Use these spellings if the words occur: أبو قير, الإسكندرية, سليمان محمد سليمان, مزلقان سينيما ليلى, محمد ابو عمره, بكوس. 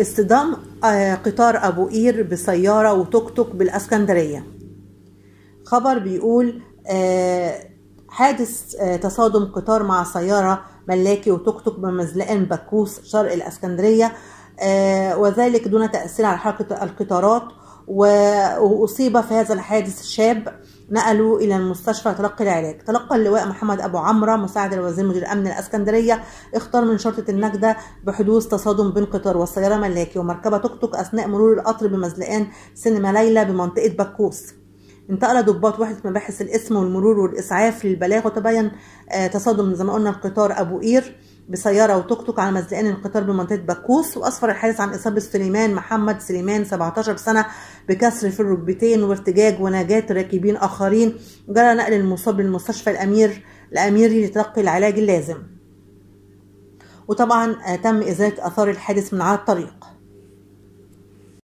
اصطدام قطار أبو قير بسيارة وتوك توك بالإسكندرية. خبر بيقول حادث تصادم قطار مع سيارة ملاكي وتوك توك بمزلقان بكوس شرق الإسكندرية، وذلك دون تأثير على حركة القطارات. وأصيب في هذا الحادث شاب، نقلوا إلى المستشفى تلقي العلاج. تلقى اللواء محمد ابو عمره مساعد الوزير مدير امن الإسكندرية اخطار من شرطة النجدة بحدوث تصادم بين قطار والسيارة ملاكي ومركبة توك توك اثناء مرور القطر بمزلقان سينما ليلى بمنطقة بكوس. انتقل ضباط وحدة مباحث الاسم والمرور والاسعاف للبلاغ، وتبين تصادم زي ما قلنا القطار أبو قير بسيارة وتوك توك على مزلقان القطار بمنطقة بكوس. وأسفر الحادث عن إصابة سليمان محمد سليمان 17 سنة بكسر في الركبتين وارتجاج ونجاة راكبين آخرين. جرى نقل المصاب للمستشفى الأميري لتلقي العلاج اللازم، وطبعا تم إزالة آثار الحادث من على الطريق.